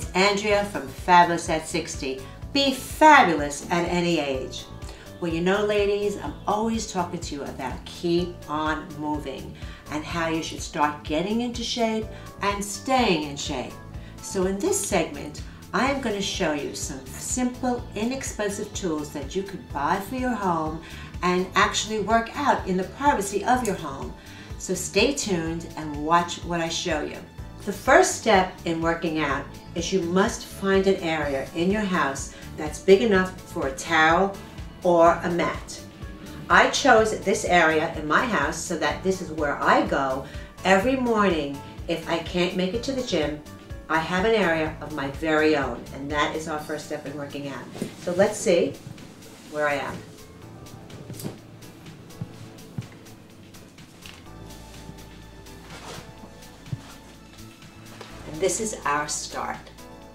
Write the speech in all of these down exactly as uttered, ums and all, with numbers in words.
It's Andrea from Fabulous at sixty. Be fabulous at any age. Well, you know, ladies, I'm always talking to you about keep on moving and how you should start getting into shape and staying in shape. So in this segment, I am going to show you some simple, inexpensive tools that you could buy for your home and actually work out in the privacy of your home. So stay tuned and watch what I show you. The first step in working out is you must find an area in your house that's big enough for a towel or a mat. I chose this area in my house so that this is where I go every morning. If I can't make it to the gym, I have an area of my very own, and that is our first step in working out. So let's see where I am. This is our start.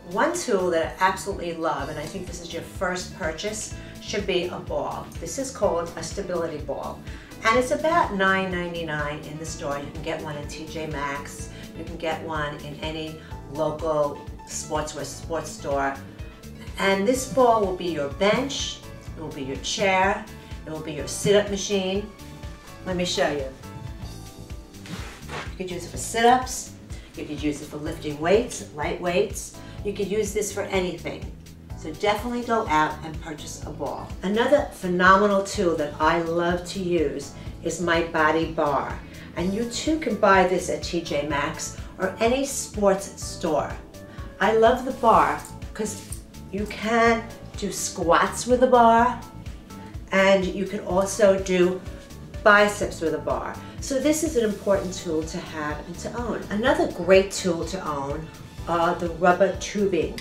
One tool that I absolutely love, and I think this is your first purchase, should be a ball. This is called a stability ball, and it's about nine ninety-nine in the store. You can get one at T J Maxx. You can get one in any local sportswear sports store. And this ball will be your bench, it will be your chair, it will be your sit-up machine. Let me show you. You could use it for sit-ups. You could use it for lifting weights, light weights. You could use this for anything. So definitely go out and purchase a ball. Another phenomenal tool that I love to use is my body bar. And you too can buy this at T J Maxx or any sports store. I love the bar because you can do squats with a bar, and you can also do biceps with a bar. So this is an important tool to have and to own. Another great tool to own are the rubber tubing.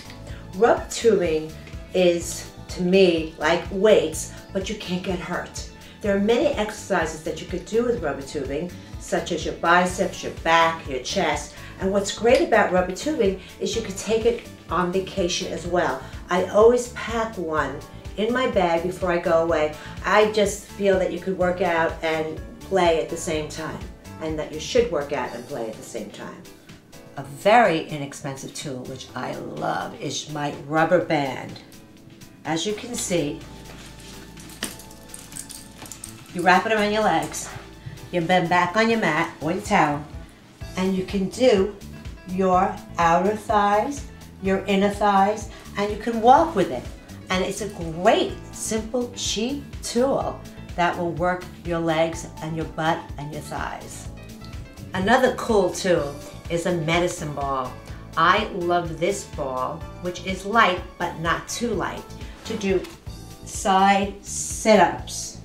Rubber tubing is, to me, like weights, but you can't get hurt. There are many exercises that you could do with rubber tubing, such as your biceps, your back, your chest. And what's great about rubber tubing is you could take it on vacation as well. I always pack one in my bag before I go away. I just feel that you could work out and play at the same time, and that you should work out and play at the same time. A very inexpensive tool which I love is my rubber band. As you can see, you wrap it around your legs, you bend back on your mat or your towel, and you can do your outer thighs, your inner thighs, and you can walk with it. And it's a great, simple, cheap tool that will work your legs and your butt and your thighs. Another cool tool is a medicine ball. I love this ball, which is light but not too light, to do side sit-ups.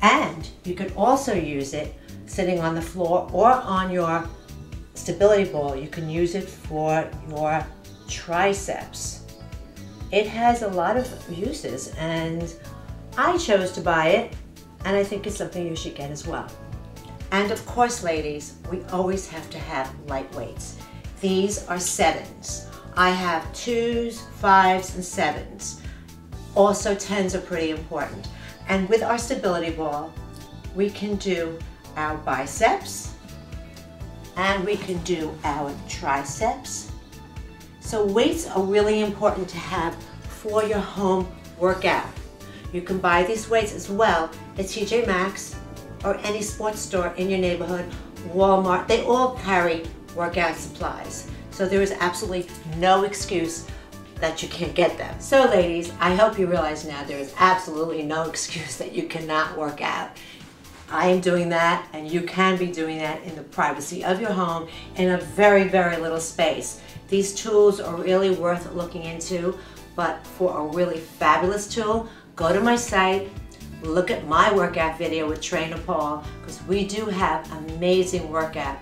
And you can also use it sitting on the floor or on your stability ball. You can use it for your triceps. It has a lot of uses, and I chose to buy it, and I think it's something you should get as well. And of course, ladies, we always have to have light weights. These are sevens. I have twos, fives, and sevens. Also tens are pretty important. And with our stability ball, we can do our biceps, and we can do our triceps. So weights are really important to have for your home workout. You can buy these weights as well at T J Maxx or any sports store in your neighborhood, Walmart. They all carry workout supplies. So there is absolutely no excuse that you can't get them. So ladies, I hope you realize now there is absolutely no excuse that you cannot work out. I am doing that, and you can be doing that in the privacy of your home in a very, very little space. These tools are really worth looking into, but for a really fabulous tool, go to my site, look at my workout video with Trainer Paul, because we do have amazing workouts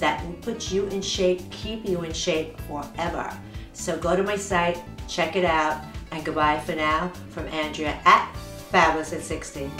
that will put you in shape, keep you in shape forever. So go to my site, check it out, and goodbye for now from Andrea at Fabulous at sixty.